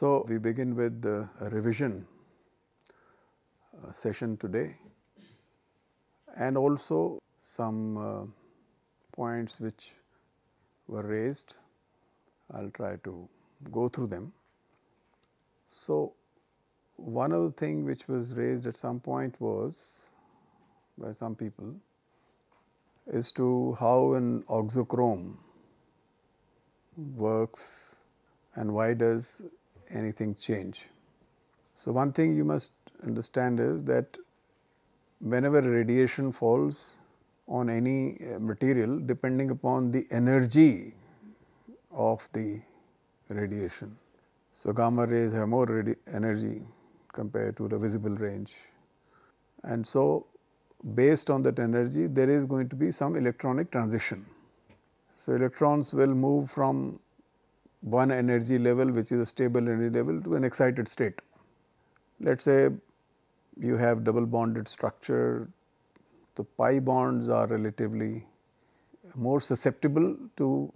So, we begin with the revision session today and also some points which were raised. I will try to go through them. So, one of the things which was raised at some point was by some people is to how an oxochrome works and why does anything change. So, one thing you must understand is that whenever radiation falls on any material, depending upon the energy of the radiation. So, gamma rays have more energy compared to the visible range, and so based on that energy there is going to be some electronic transition. So, electrons will move from one energy level, which is a stable energy level, to an excited state. Let us say you have double bonded structure, the pi bonds are relatively more susceptible to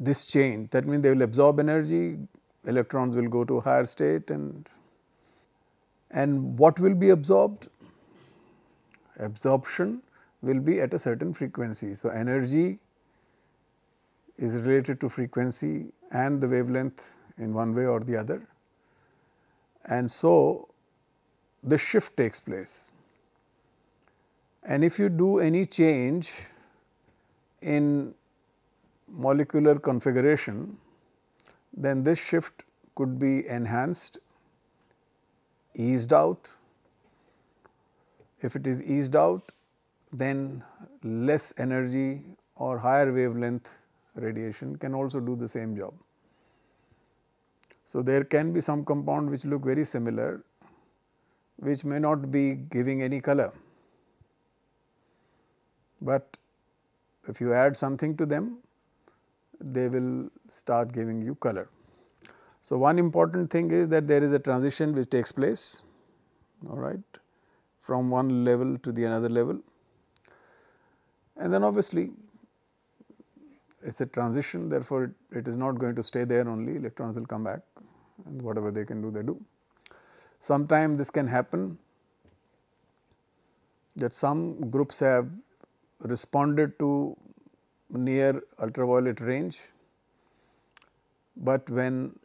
this change. That means, they will absorb energy, electrons will go to a higher state, and what will be absorbed? Absorption will be at a certain frequency. So, energy is related to frequency and the wavelength in one way or the other, and so the shift takes place. And if you do any change in molecular configuration, then this shift could be enhanced, eased out. If it is eased out, then less energy or higher wavelength radiation can also do the same job. So, there can be some compound which look very similar, which may not be giving any color, but if you add something to them, they will start giving you color. So, one important thing is that there is a transition which takes place, all right, from one level to the another level, and then obviously it is a transition, therefore it is not going to stay there only. Electrons will come back and whatever they can do, they do. Sometimes this can happen that some groups have responded to near ultraviolet range, but when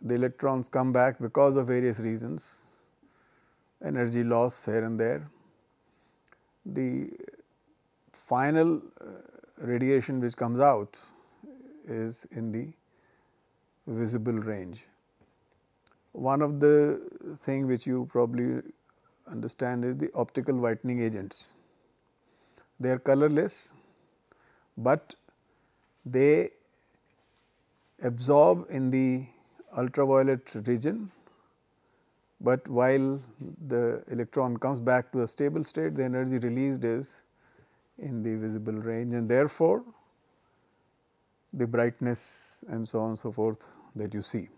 the electrons come back because of various reasons, energy loss here and there, the final radiation which comes out is in the visible range. One of the thing which you probably understand is the optical whitening agents. They are colorless, but they absorb in the ultraviolet region, but while the electron comes back to a stable state, the energy released is in the visible range, and therefore the brightness and so on and so forth that you see.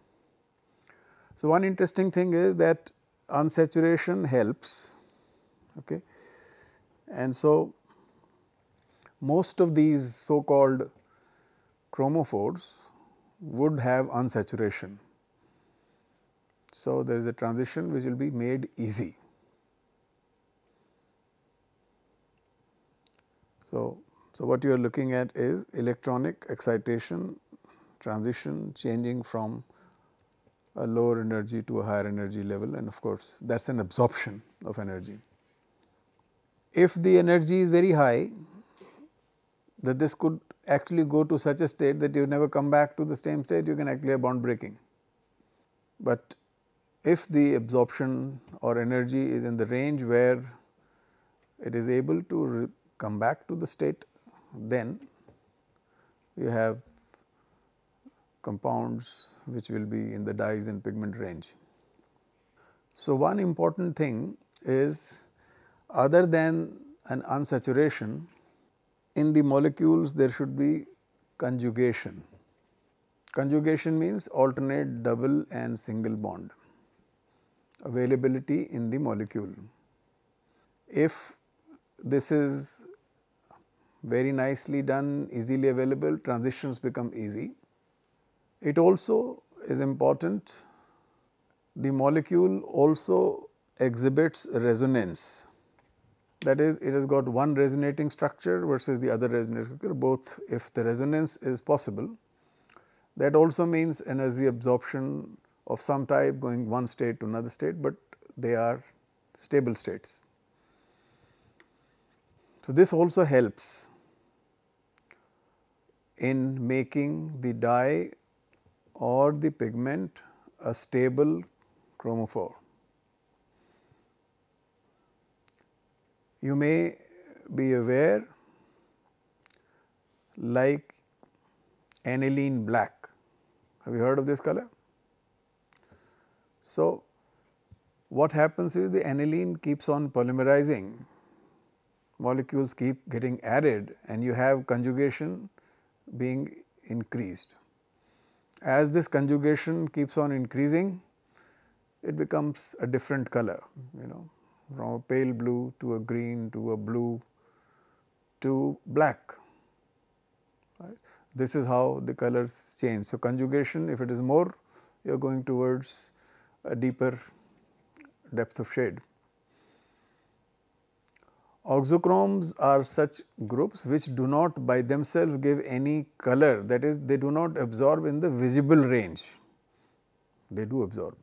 So, one interesting thing is that unsaturation helps, okay, and so most of these so called chromophores would have unsaturation. So, there is a transition which will be made easy. So what you are looking at is electronic excitation, transition, changing from a lower energy to a higher energy level, and of course, that is an absorption of energy. If the energy is very high, that this could actually go to such a state that you never come back to the same state, you can actually have bond breaking. But if the absorption or energy is in the range where it is able to come back to the state, then you have compounds which will be in the dyes and pigment range. So, one important thing is, other than an unsaturation in the molecules, there should be conjugation. Conjugation means alternate double and single bond availability in the molecule. If this is very nicely done, easily available, transitions become easy. It also is important. The molecule also exhibits resonance, that is, it has got one resonating structure versus the other resonating structure, both if the resonance is possible. That also means energy absorption of some type going one state to another state, but they are stable states. So, this also helps in making the dye or the pigment a stable chromophore. You may be aware, like aniline black. Have you heard of this color? So, what happens is the aniline keeps on polymerizing, molecules keep getting added, and you have conjugation being increased. As this conjugation keeps on increasing, it becomes a different color, you know, from a pale blue to a green to a blue to black, right. This is how the colors change. So, conjugation, if it is more, you are going towards a deeper depth of shade. Oxochromes are such groups which do not by themselves give any color, that is, they do not absorb in the visible range. They do absorb,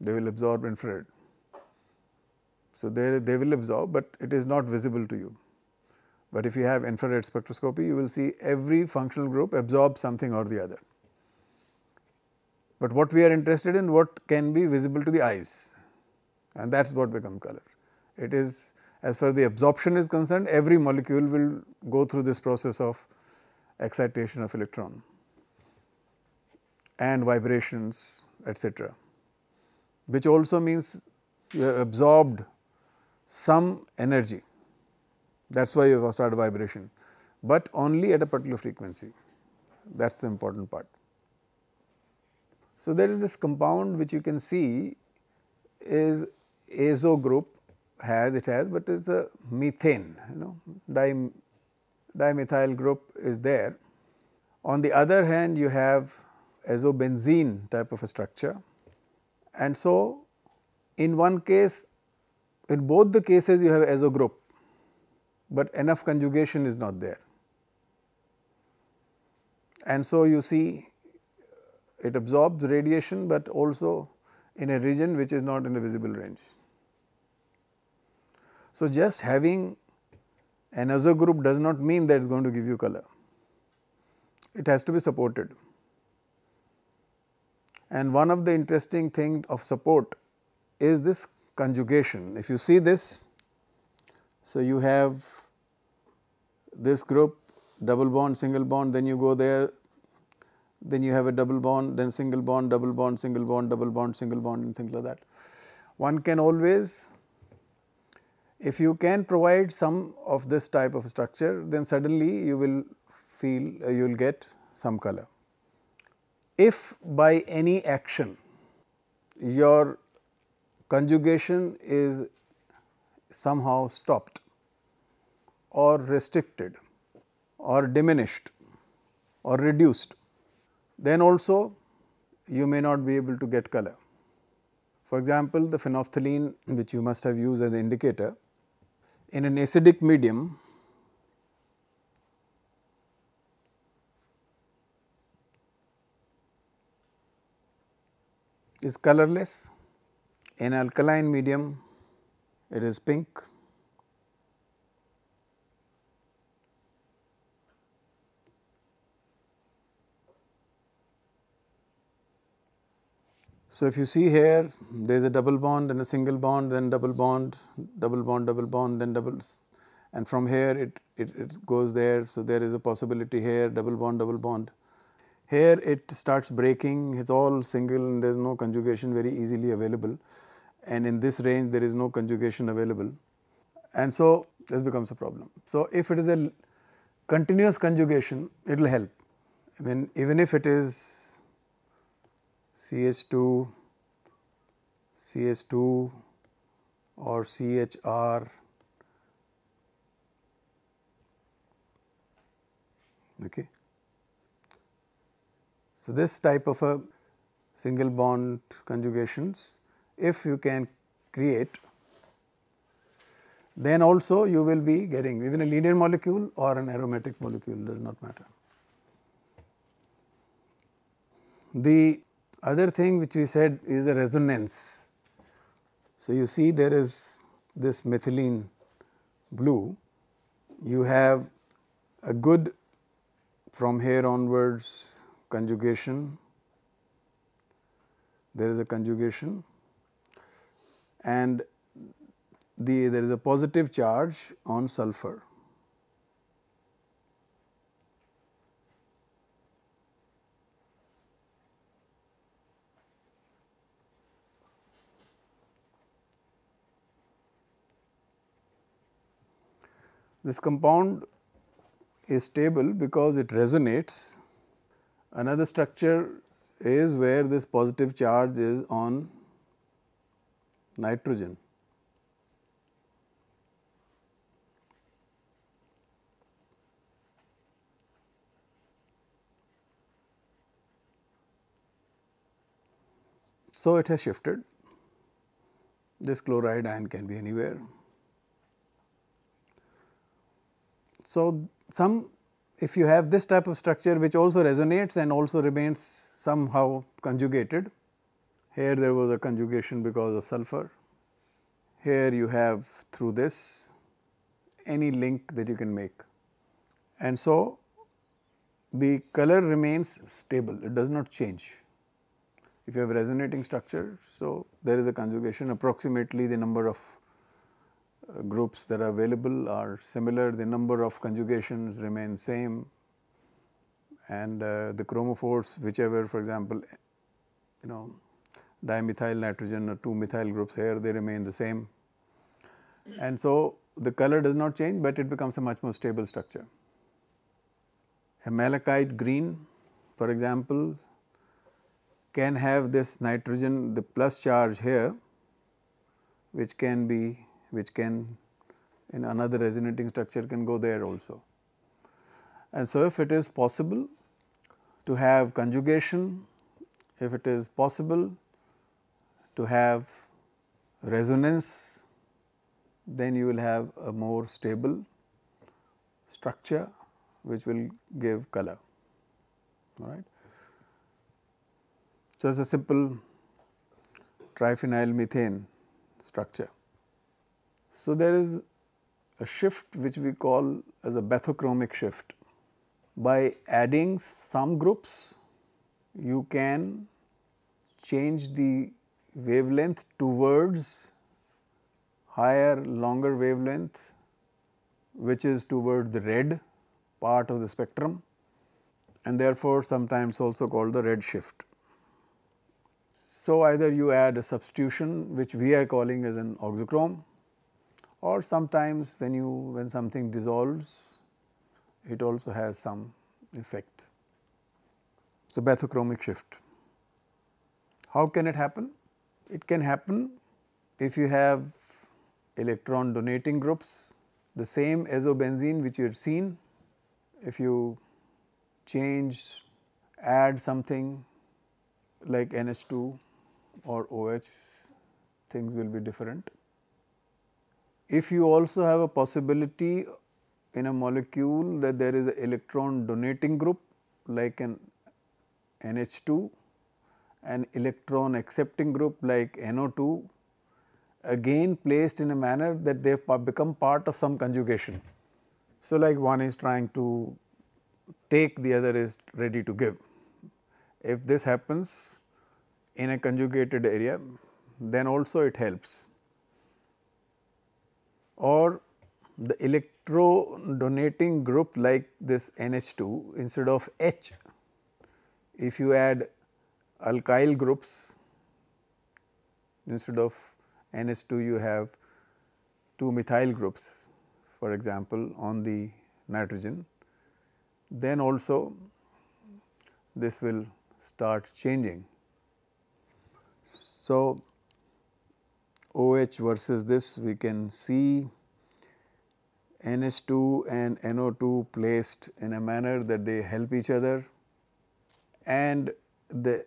they will absorb infrared. So, they will absorb, but it is not visible to you. But if you have infrared spectroscopy, you will see every functional group absorbs something or the other. But what we are interested in, what can be visible to the eyes, and that is what becomes color. It is, as far as the absorption is concerned, every molecule will go through this process of excitation of electron and vibrations, etc., which also means you have absorbed some energy. That is why you have started vibration, but only at a particular frequency. That is the important part. So, there is this compound which you can see is azo group but it is a methane, you know, dimethyl group is there. On the other hand, you have azobenzene type of a structure, and so in one case, in both the cases you have azo group, but enough conjugation is not there. And so, you see it absorbs radiation, but also in a region which is not in the visible range. So, just having an azo group does not mean that it is going to give you color. It has to be supported. And one of the interesting things of support is this conjugation. If you see this, so you have this group, double bond, single bond, then you go there, then you have a double bond, then single bond, double bond, single bond, double bond, single bond, and things like that. One can always, if you can provide some of this type of structure, then suddenly you will feel you will get some color. If by any action your conjugation is somehow stopped or restricted or diminished or reduced, then also you may not be able to get color. For example, the phenolphthalein, which you must have used as an indicator, in an acidic medium, is colorless. In alkaline medium, it is pink. So, if you see here, there is a double bond and a single bond, then double bond, double bond, double bond, then double, and from here it goes there. So, there is a possibility here, double bond, double bond. Here it starts breaking, it is all single and there is no conjugation very easily available, and in this range there is no conjugation available, and so this becomes a problem. So, if it is a continuous conjugation, it will help. I mean, even if it is CH2, CH2 or CHR, okay. So, this type of a single bond conjugations if you can create, then also you will be getting even a linear molecule or an aromatic molecule, does not matter. The other thing which we said is the resonance. So, you see there is this methylene blue, you have a good from here onwards conjugation, there is a conjugation and there is a positive charge on sulfur. This compound is stable because it resonates. Another structure is where this positive charge is on nitrogen. So, it has shifted. This chloride ion can be anywhere. So, if you have this type of structure which also resonates and also remains somehow conjugated, here there was a conjugation because of sulfur, here you have through this any link that you can make, and so the color remains stable, it does not change. If you have resonating structure, so there is a conjugation, approximately the number of groups that are available are similar, the number of conjugations remain same, and the chromophores, whichever, for example, you know, dimethyl nitrogen or two methyl groups here, they remain the same, and so the color does not change, but it becomes a much more stable structure. Malachite green, for example, can have this nitrogen, the plus charge here, which can in another resonating structure can go there also. And so, if it is possible to have conjugation, if it is possible to have resonance, then you will have a more stable structure which will give color, all right. So, it is a simple triphenylmethane structure. So, there is a shift which we call as a bathychromic shift. By adding some groups, you can change the wavelength towards higher, longer wavelength, which is towards the red part of the spectrum, and therefore sometimes also called the red shift. So, either you add a substitution, which we are calling as an oxochrome, or sometimes when something dissolves, it also has some effect. So, bathychromic shift. How can it happen? It can happen if you have electron donating groups, the same azobenzene which you had seen. If you change, add something like NH2 or OH, things will be different. If you also have a possibility in a molecule that there is an electron donating group like an NH2, an electron accepting group like NO2, again placed in a manner that they have become part of some conjugation. So, like one is trying to take, the other is ready to give. If this happens in a conjugated area, then also it helps. Or the electron donating group like this NH2, instead of H, if you add alkyl groups, instead of NH2 you have two methyl groups, for example, on the nitrogen, then also this will start changing. So, OH versus this, we can see NH2 and NO2 placed in a manner that they help each other, and the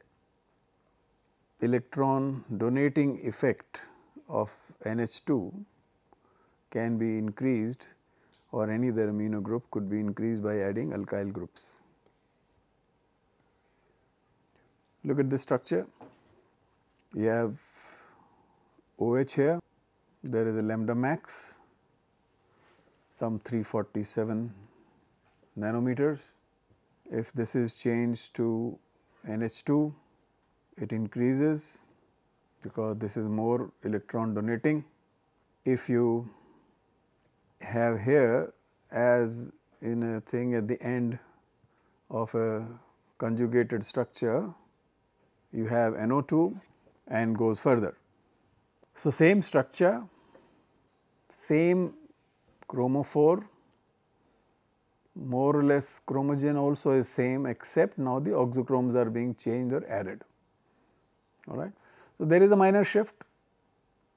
electron donating effect of NH2 can be increased, or any other amino group could be increased by adding alkyl groups. Look at this structure. You have OH here, there is a lambda max, some 347 nanometers. If this is changed to NH2, it increases because this is more electron donating. If you have here, as in a thing at the end of a conjugated structure, you have NO2 and goes further. So, same structure, same chromophore, more or less chromogen also is same, except now the oxochromes are being changed or added, all right. So, there is a minor shift,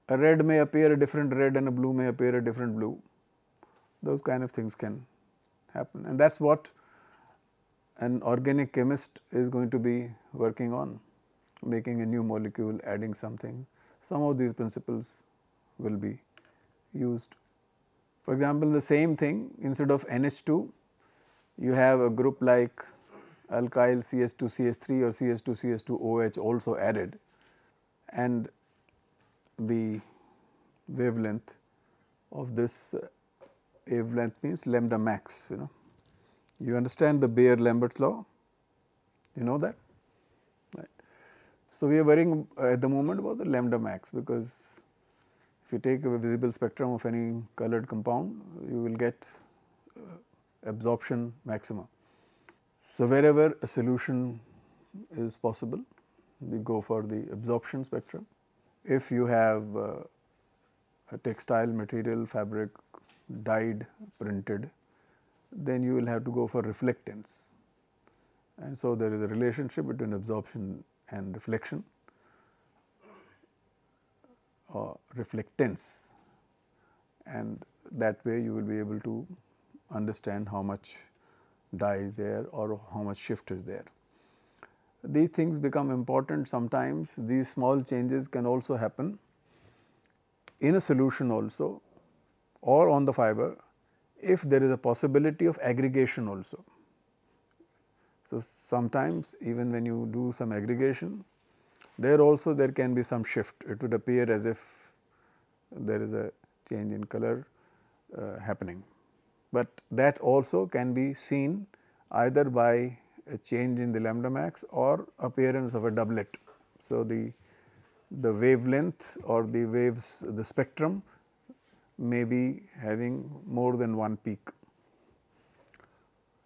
a red may appear a different red and a blue may appear a different blue, those kind of things can happen, and that is what an organic chemist is going to be working on, making a new molecule, adding something. Some of these principles will be used. For example, the same thing, instead of NH2, you have a group like alkyl CH2CH3 or CH2CH2OH also added, and the wavelength of this wavelength means lambda max, you know. You understand the Bayer-Lambert's law, you know that, right. So, we are worrying at the moment about the lambda max, because if you take a visible spectrum of any colored compound, you will get absorption maxima. So, wherever a solution is possible, we go for the absorption spectrum. If you have a textile material, fabric, dyed, printed, then you will have to go for reflectance, and so there is a relationship between absorption and reflection or reflectance, and that way you will be able to understand how much dye is there or how much shift is there. These things become important sometimes. These small changes can also happen in a solution also, or on the fiber, if there is a possibility of aggregation also. So, sometimes even when you do some aggregation, there also there can be some shift. It would appear as if there is a change in color happening, but that also can be seen either by a change in the lambda max or appearance of a doublet. So, the wavelength or the waves, the spectrum may be having more than one peak.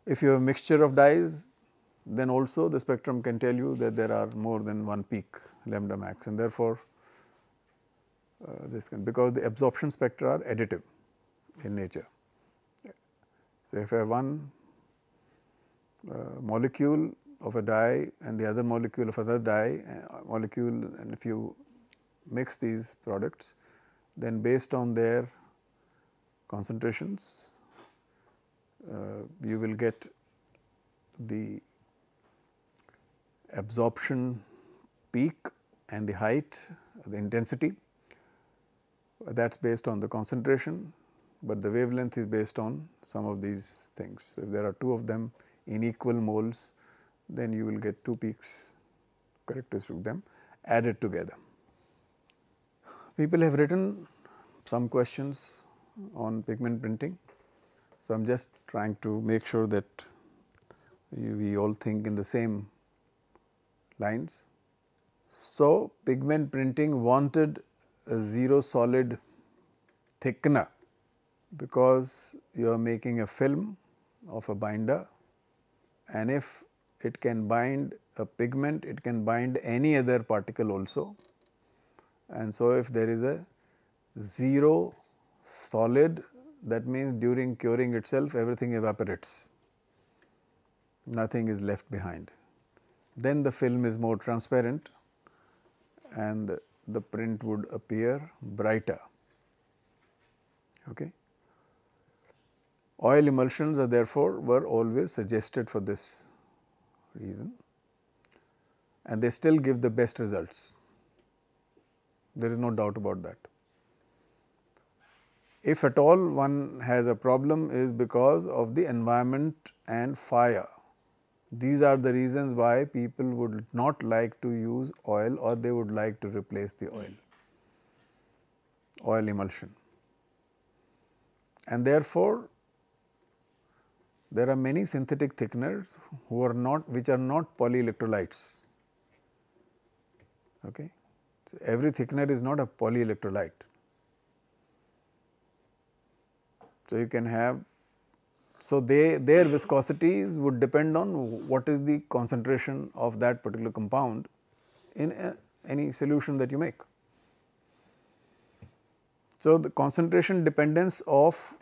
If you have a mixture of dyes, then also the spectrum can tell you that there are more than one peak lambda max, and therefore, this can, because the absorption spectra are additive in nature. So, if I have one molecule of a dye and the other molecule of other dye molecule, and if you mix these products, then based on their concentrations, you will get the absorption peak and the height, the intensity, that is based on the concentration, but the wavelength is based on some of these things. So, if there are two of them in equal moles, then you will get two peaks characteristic of them added together. People have written some questions on pigment printing. So, I am just trying to make sure that we all think in the same lines. So, pigment printing wanted a zero solid thickener because you are making a film of a binder, and if it can bind a pigment, it can bind any other particle also. And so, if there is a zero solid, that means during curing itself everything evaporates, nothing is left behind. Then the film is more transparent and the print would appear brighter. Okay. Oil emulsions are therefore were always suggested for this reason, and they still give the best results. There is no doubt about that. If at all one has a problem, is because of the environment and fire. These are the reasons why people would not like to use oil, or they would like to replace the oil emulsion. And therefore, there are many synthetic thickeners which are not polyelectrolytes. Okay? So, every thickener is not a polyelectrolyte. So, you can have, so their viscosities would depend on what is the concentration of that particular compound in any solution that you make. So, the concentration dependence of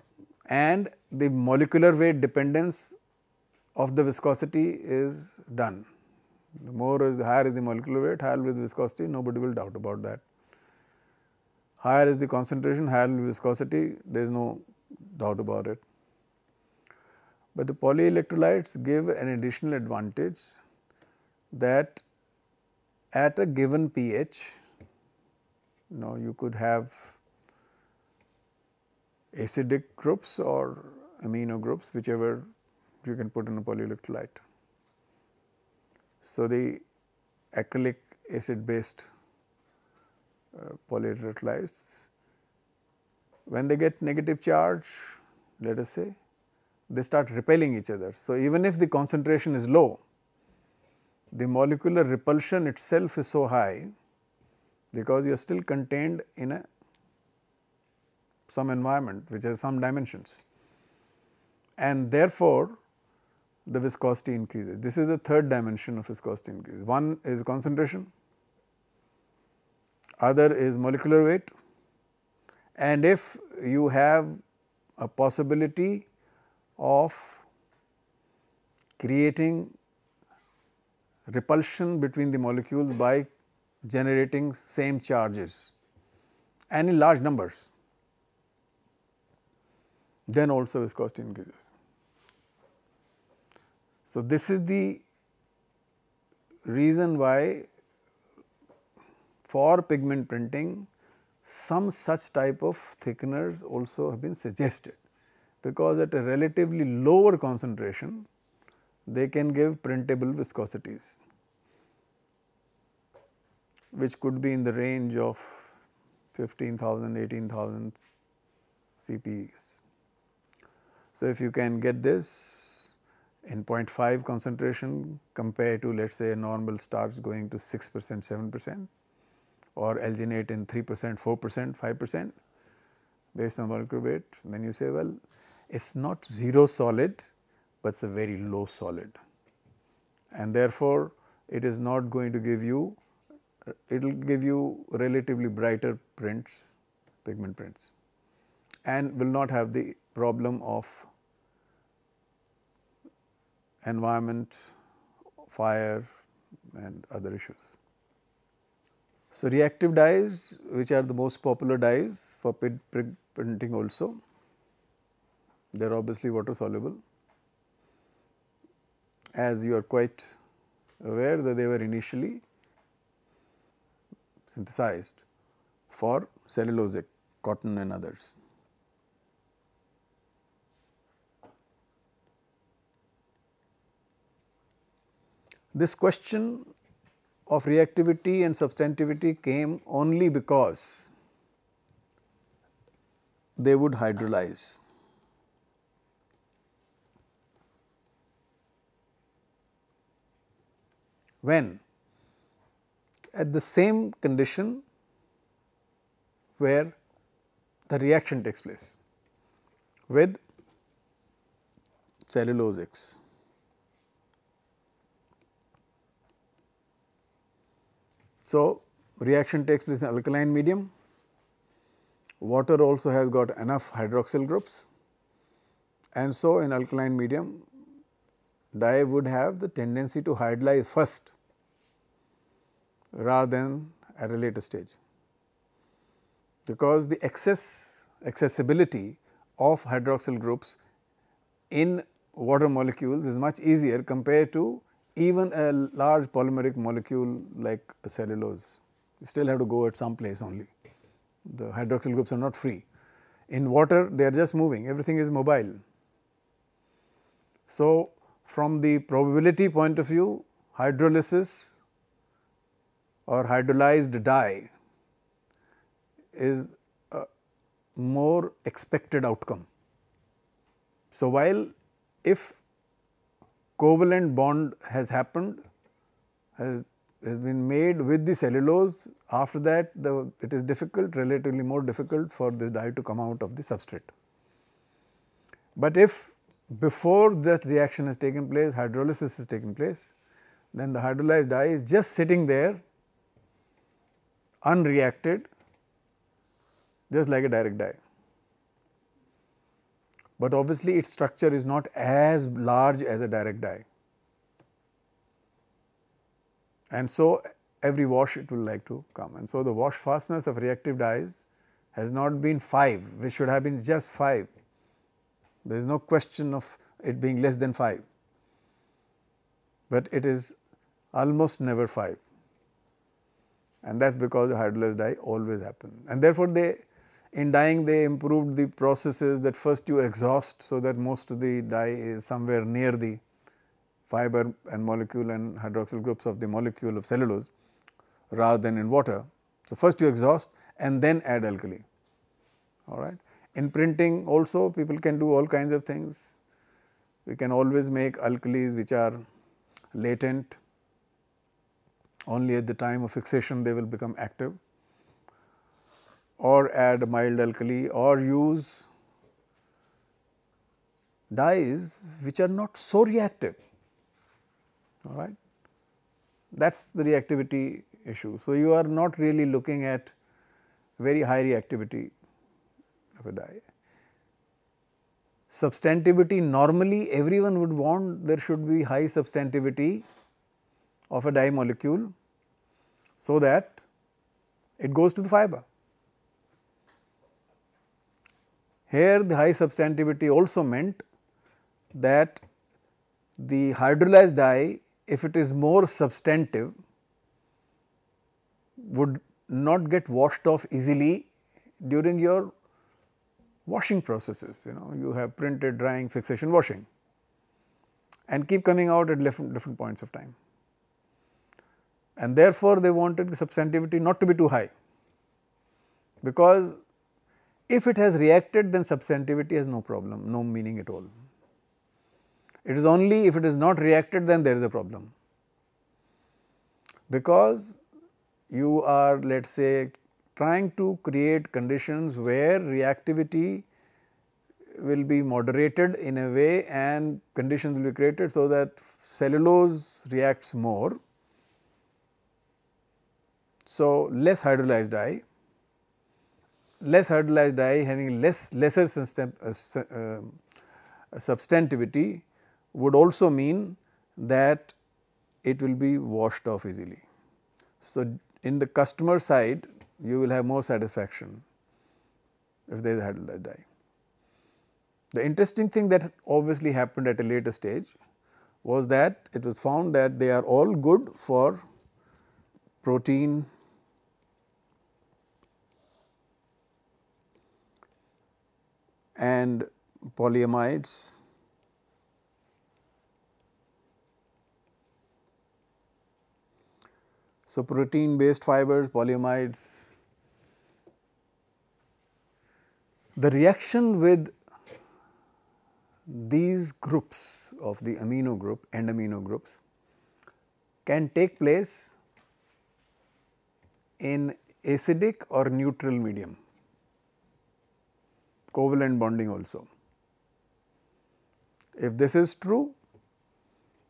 and the molecular weight dependence of the viscosity is done. The higher is the molecular weight, higher will be the viscosity, nobody will doubt about that. Higher is the concentration, higher will be viscosity, there is no doubt about it. But the polyelectrolytes give an additional advantage that at a given pH, now you could have acidic groups or amino groups, whichever you can put in a polyelectrolyte. So, the acrylic acid based polyelectrolytes, when they get negative charge, let us say, they start repelling each other. So, even if the concentration is low, the molecular repulsion itself is so high, because you are still contained in a some environment which has some dimensions, and therefore the viscosity increases. This is the third dimension of viscosity increase. One is concentration, other is molecular weight, and if you have a possibility of creating repulsion between the molecules by generating same charges and in large numbers, then also viscosity increases. So, this is the reason why for pigment printing some such type of thickeners also have been suggested, because at a relatively lower concentration they can give printable viscosities which could be in the range of 15,000, 18,000 CPs. So, if you can get this in 0.5 concentration compared to, let us say, normal starch going to 6%, 7%, or alginate in 3%, 4%, 5% based on molecular weight, then you say, well, it is not zero solid, but it is a very low solid, and therefore, it is not going to give you, it will give you relatively brighter prints, pigment prints, and will not have the problem of environment, fire and other issues. So, reactive dyes, which are the most popular dyes for printing also, they are obviously water soluble. As you are quite aware that they were initially synthesized for cellulosic cotton and others. This question of reactivity and substantivity came only because they would hydrolyze. When? At the same condition where the reaction takes place with cellulosics. So, reaction takes place in alkaline medium, water also has got enough hydroxyl groups, and so in alkaline medium dye would have the tendency to hydrolyze first rather than at a later stage, because the accessibility of hydroxyl groups in water molecules is much easier compared to even a large polymeric molecule like cellulose you still have to go at some place only. The hydroxyl groups are not free. In water, they are just moving, everything is mobile. So, from the probability point of view, hydrolysis or hydrolyzed dye is a more expected outcome. So, while if covalent bond has happened, has been made with the cellulose, after that it is difficult, relatively more difficult for this dye to come out of the substrate. But if before that reaction has taken place, hydrolysis has taken place, then the hydrolyzed dye is just sitting there unreacted, just like a direct dye. But obviously, its structure is not as large as a direct dye. And so, every wash it will like to come, and so the wash fastness of reactive dyes has not been 5, which should have been just 5. There is no question of it being less than 5, but it is almost never 5, and that is because the hydrolyzed dye always happens. And therefore, in dyeing they improved the processes that first you exhaust, so that most of the dye is somewhere near the fiber and molecule and hydroxyl groups of the molecule of cellulose rather than in water. So, first you exhaust and then add alkali, all right. In printing also people can do all kinds of things. We can always make alkalis which are latent, only at the time of fixation they will become active, or add a mild alkali, or use dyes which are not so reactive. All right, that is the reactivity issue. So, you are not really looking at very high reactivity of a dye. Substantivity, normally everyone would want there should be high substantivity of a dye molecule, so that it goes to the fiber. Here the high substantivity also meant that the hydrolyzed dye, if it is more substantive, would not get washed off easily during your washing processes. You know, you have printed, drying, fixation, washing, and keep coming out at different points of time. And therefore, they wanted the substantivity not to be too high, because if it has reacted, then substantivity has no problem, no meaning at all. It is only if it is not reacted, then there is a problem, because you are, let us say, trying to create conditions where reactivity will be moderated in a way and conditions will be created so that cellulose reacts more. So, less hydrolyzed dye having lesser substantivity would also mean that it will be washed off easily. So, in the customer side you will have more satisfaction if there is hydrolyzed dye. The interesting thing that obviously happened at a later stage was that it was found that they are all good for protein, and polyamides, so protein based fibers, polyamides. The reaction with these groups of the amino group and amino groups can take place in acidic or neutral medium. Covalent bonding also. If this is true,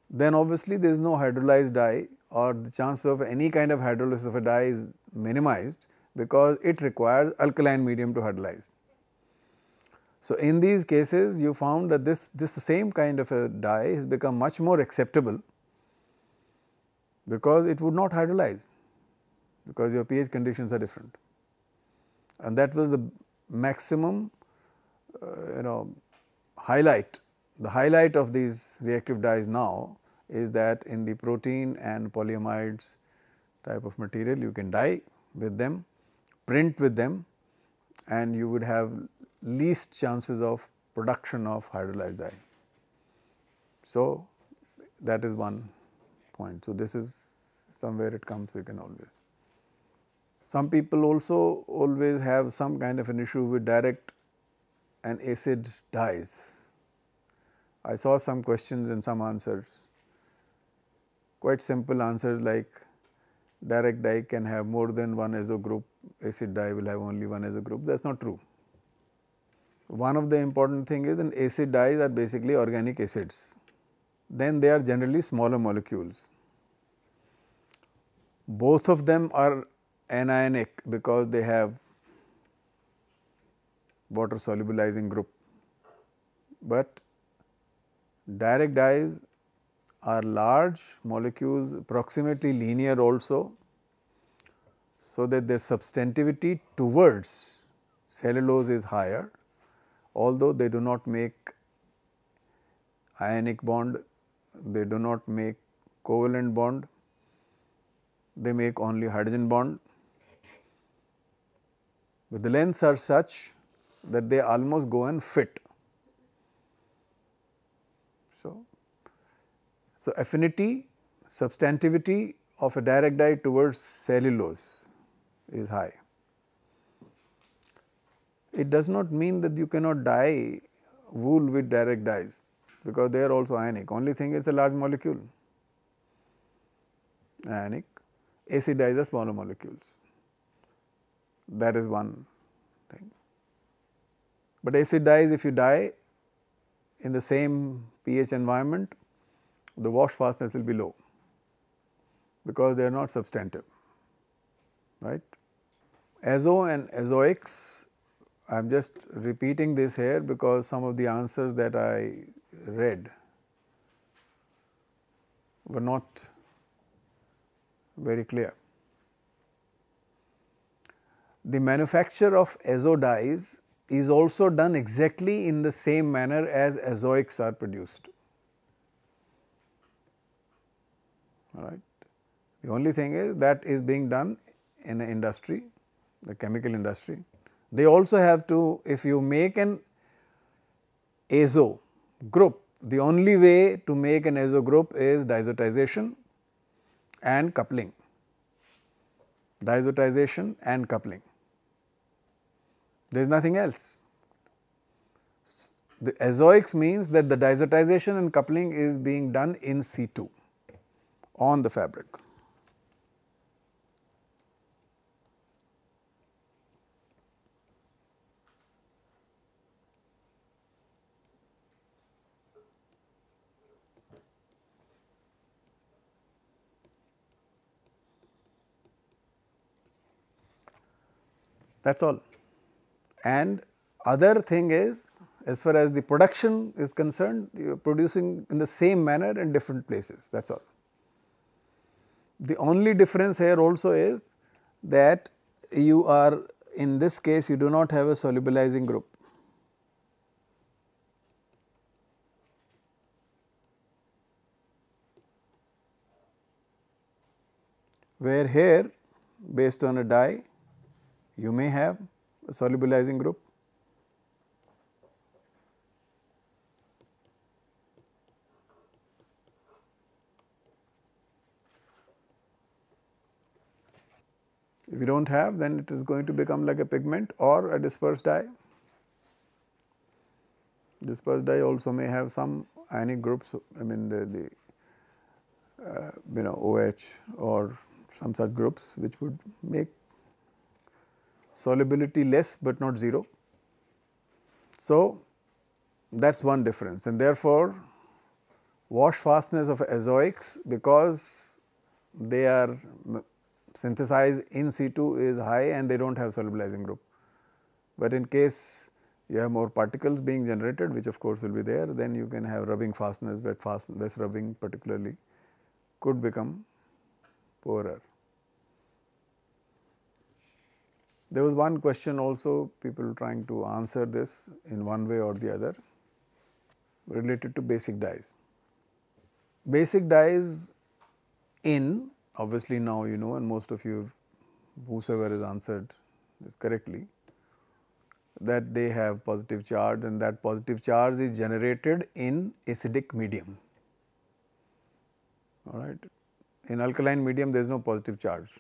then obviously there is no hydrolyzed dye, or the chance of any kind of hydrolysis of a dye is minimized, because it requires alkaline medium to hydrolyze. So, in these cases you found that this same kind of a dye has become much more acceptable, because it would not hydrolyze, because your pH conditions are different, and that was the maximum the highlight of these reactive dyes now is that in the protein and polyamides type of material you can dye with them, print with them, and you would have least chances of production of hydrolyzed dye. So, that is one point. So, this is somewhere it comes, you can always. Some people also always have some kind of an issue with direct and acid dyes. I saw some questions and some answers, quite simple answers like direct dye can have more than one azo group, acid dye will have only one azo group. That is not true. One of the important thing is that acid dyes are basically organic acids, then they are generally smaller molecules. Both of them are anionic because they have water solubilizing group, but direct dyes are large molecules, approximately linear also, so that their substantivity towards cellulose is higher, although they do not make ionic bond, they do not make covalent bond, they make only hydrogen bond, but the lengths are such that they almost go and fit. So, affinity, substantivity of a direct dye towards cellulose is high. It does not mean that you cannot dye wool with direct dyes because they are also ionic. Only thing is a large molecule, ionic, acid dyes are smaller molecules. That is one thing. But acid dyes, if you dye in the same pH environment, the wash fastness will be low because they are not substantive, right. Azo and azoics, I am just repeating this here because some of the answers that I read were not very clear. The manufacture of azo dyes is also done exactly in the same manner as azoics are produced. Right. The only thing is that is being done in an industry, the chemical industry. They also have to, if you make an azo group, the only way to make an azo group is diazotization and coupling, diazotization and coupling. There is nothing else. The azoics means that the diazotization and coupling is being done in situ, on the fabric. That is all. And other thing is, as far as the production is concerned, you are producing in the same manner in different places, that is all. The only difference here also is that you are, in this case, you do not have a solubilizing group. Where here, based on a dye, you may have a solubilizing group. If you do not have, then it is going to become like a pigment or a dispersed dye. Dispersed dye also may have some ionic groups, I mean the you know, OH or some such groups which would make solubility less but not zero. So, that is one difference, and therefore, wash fastness of azoics, because they are synthesized in situ, is high and they do not have solubilizing group. But in case you have more particles being generated, which of course will be there, then you can have rubbing fastness, wet fastness, less rubbing particularly could become poorer. There was one question also, people trying to answer this in one way or the other, related to basic dyes. Basic dyes in, obviously now you know, and most of you whosoever is answered this correctly, that they have positive charge, and that positive charge is generated in acidic medium. All right. In alkaline medium there is no positive charge.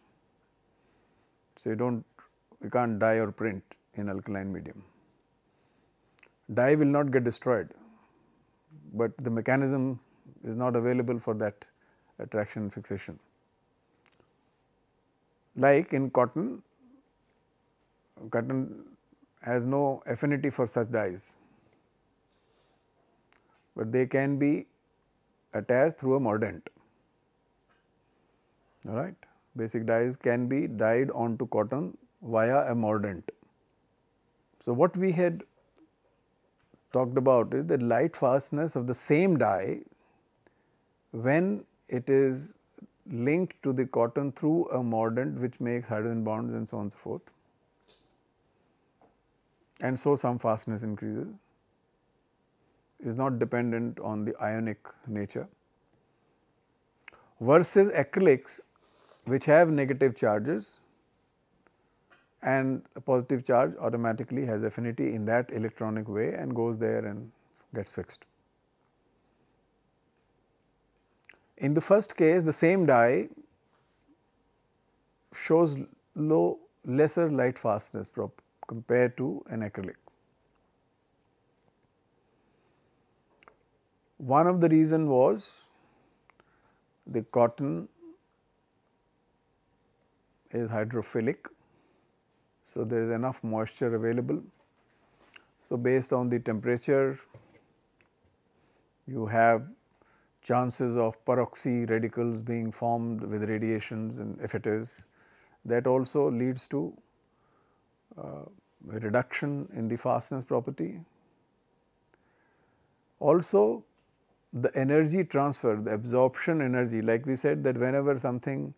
So, we can't dye or print in alkaline medium. Dye will not get destroyed, but the mechanism is not available for that attraction fixation. Like in cotton, cotton has no affinity for such dyes, but they can be attached through a mordant. All right, basic dyes can be dyed onto cotton via a mordant. So, what we had talked about is the light fastness of the same dye when it is linked to the cotton through a mordant which makes hydrogen bonds and so on and so forth, and so some fastness increases, is not dependent on the ionic nature, versus acrylics which have negative charges and a positive charge automatically has affinity in that electronic way and goes there and gets fixed. In the first case, the same dye shows lesser light fastness compared to an acrylic. One of the reason was the cotton is hydrophilic, so there is enough moisture available. So, based on the temperature, you have chances of peroxy radicals being formed with radiations and effectors. That also leads to a reduction in the fastness property. Also, the energy transfer, the absorption energy, like we said that whenever something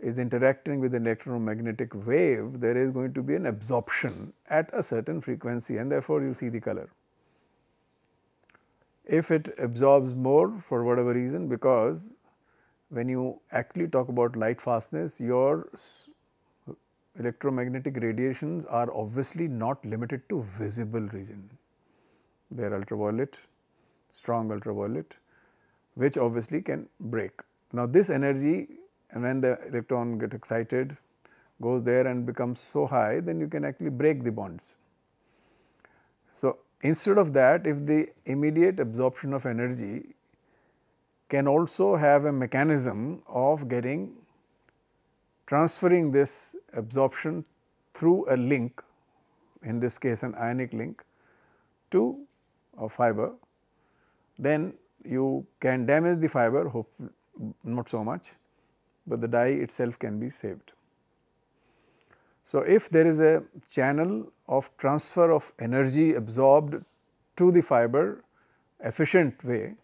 is interacting with an electromagnetic wave, there is going to be an absorption at a certain frequency, and therefore, you see the color. If it absorbs more for whatever reason, because when you actually talk about light fastness, your electromagnetic radiations are obviously not limited to visible region. They are ultraviolet, strong ultraviolet, which obviously can break. Now, this energy, and when the electron gets excited, goes there and becomes so high, then you can actually break the bonds. So, instead of that, if the immediate absorption of energy can also have a mechanism of transferring this absorption through a link, in this case an ionic link, to a fiber, then you can damage the fiber, hopefully not so much, but the dye itself can be saved. So, if there is a channel of transfer of energy absorbed to the fiber efficient way,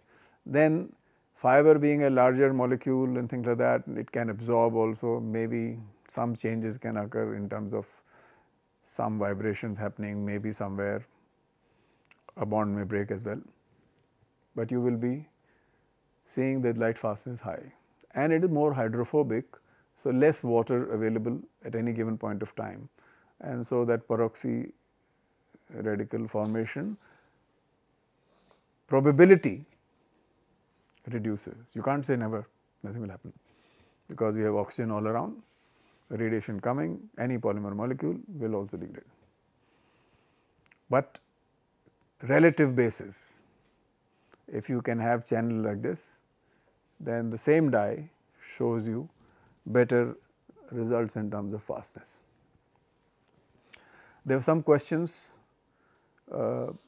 then fiber being a larger molecule and things like that, it can absorb also. Maybe some changes can occur in terms of some vibrations happening, maybe somewhere a bond may break as well, but you will be seeing that light fastness is high, and it is more hydrophobic. So, less water available at any given point of time, and so that peroxy radical formation probability reduces. You can't say never, nothing will happen, because we have oxygen all around, radiation coming, any polymer molecule will also degrade. But relative basis, if you can have channel like this, then the same dye shows you better results in terms of fastness. There are some questions and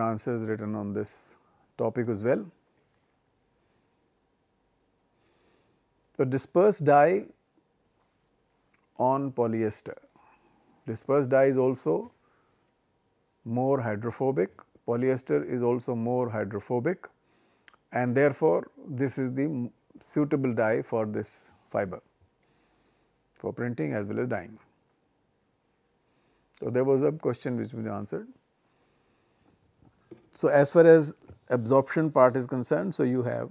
answers written on this topic as well. So, dispersed dye on polyester. Dispersed dye is also more hydrophobic, polyester is also more hydrophobic, and therefore, this is the suitable dye for this fiber for printing as well as dyeing. So, there was a question which was answered. So, as far as absorption part is concerned, so you have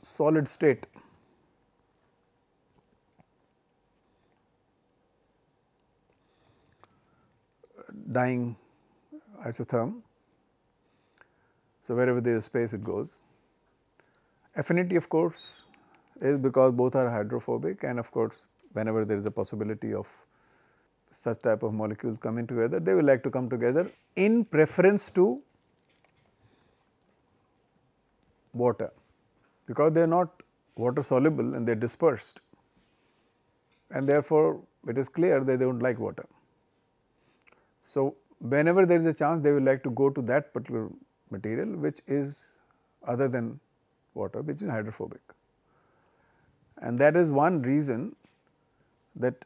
solid state dying isotherm. So, wherever there is space it goes. Affinity of course is because both are hydrophobic, and of course whenever there is a possibility of such type of molecules coming together, they will like to come together in preference to water, because they are not water soluble and they are dispersed, and therefore it is clear they do not like water. So, whenever there is a chance they will like to go to that particular material which is other than water, which is hydrophobic. And that is one reason that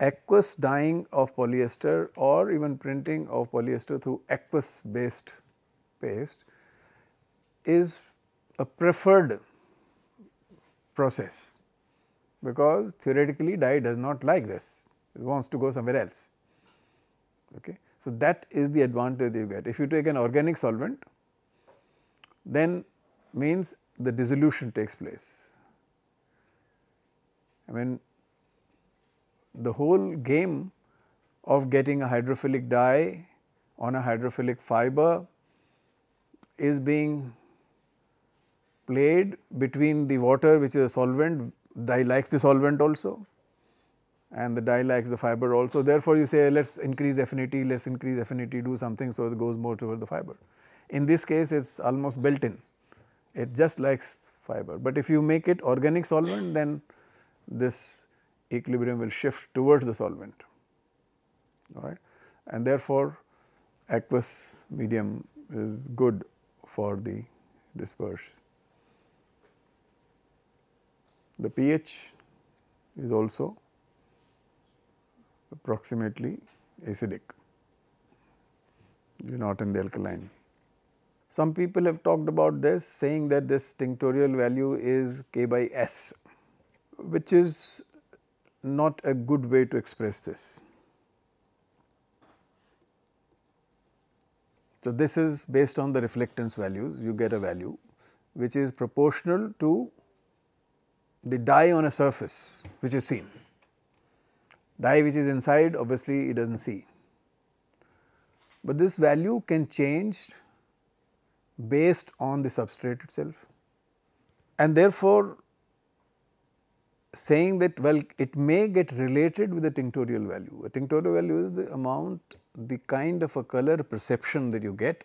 aqueous dyeing of polyester or even printing of polyester through aqueous based paste is a preferred process, because theoretically dye does not like this, it wants to go somewhere else. Okay. So, that is the advantage you get. If you take an organic solvent, then means the dissolution takes place. I mean, the whole game of getting a hydrophilic dye on a hydrophilic fiber is being played between the water, which is a solvent, dye likes the solvent also, and the dye likes the fiber also. Therefore, you say let us increase affinity, let us increase affinity, do something so it goes more toward the fiber. In this case, it is almost built in, it just likes fiber. But if you make it organic solvent, then this equilibrium will shift towards the solvent, alright. And therefore, aqueous medium is good for the disperse. The pH is also approximately acidic, you are not in the alkaline. Some people have talked about this, saying that this tinctorial value is K/S, which is not a good way to express this. So, this is based on the reflectance values, you get a value which is proportional to the dye on a surface which is seen. Dye which is inside, obviously it does not see, but this value can change based on the substrate itself, and therefore saying that, well, it may get related with the tinctorial value. A tinctorial value is the amount, the kind of a color perception that you get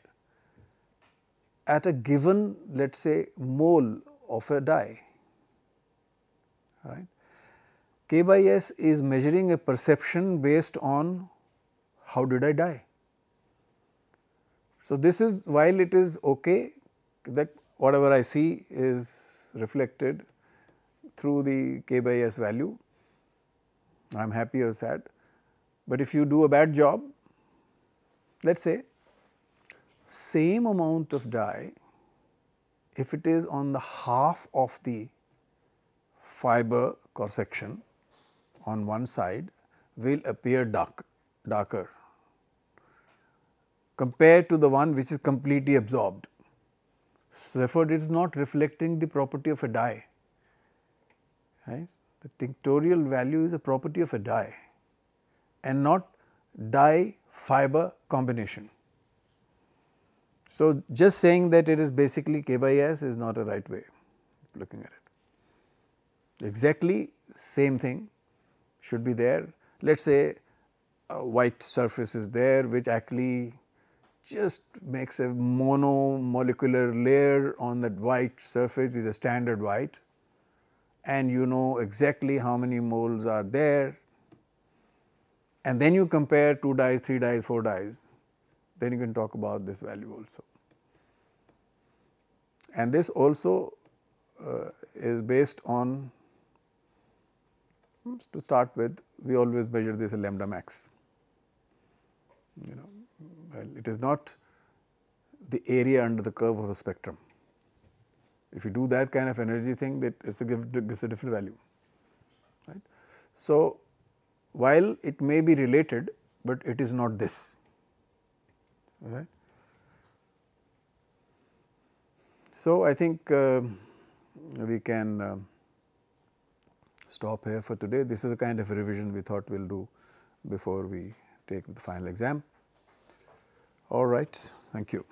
at a given, let us say, mole of a dye, right. K/S is measuring a perception based on how did I dye. So, this is, while it is okay that whatever I see is reflected through the K/S value, I am happy or sad. But if you do a bad job, let us say same amount of dye, if it is on the half of the fiber cross section on one side, will appear darker compared to the one which is completely absorbed. So, therefore, it is not reflecting the property of a dye, right. The tinctorial value is a property of a dye and not dye fiber combination. So, just saying that it is basically K/S is not a right way of looking at it. Exactly same thing should be there. Let us say a white surface is there which actually just makes a monomolecular layer on that white surface, which is a standard white, and you know exactly how many moles are there, and then you compare 2 dyes, 3 dyes, 4 dyes, then you can talk about this value also. And this also is based on, to start with, we always measure this as lambda max, you know, well, it is not the area under the curve of a spectrum. If you do that kind of energy thing, that it gives a different value, right. So, while it may be related, but it is not this, right. So, I think we can stop here for today. This is the kind of revision we thought we will do before we take the final exam. All right, thank you.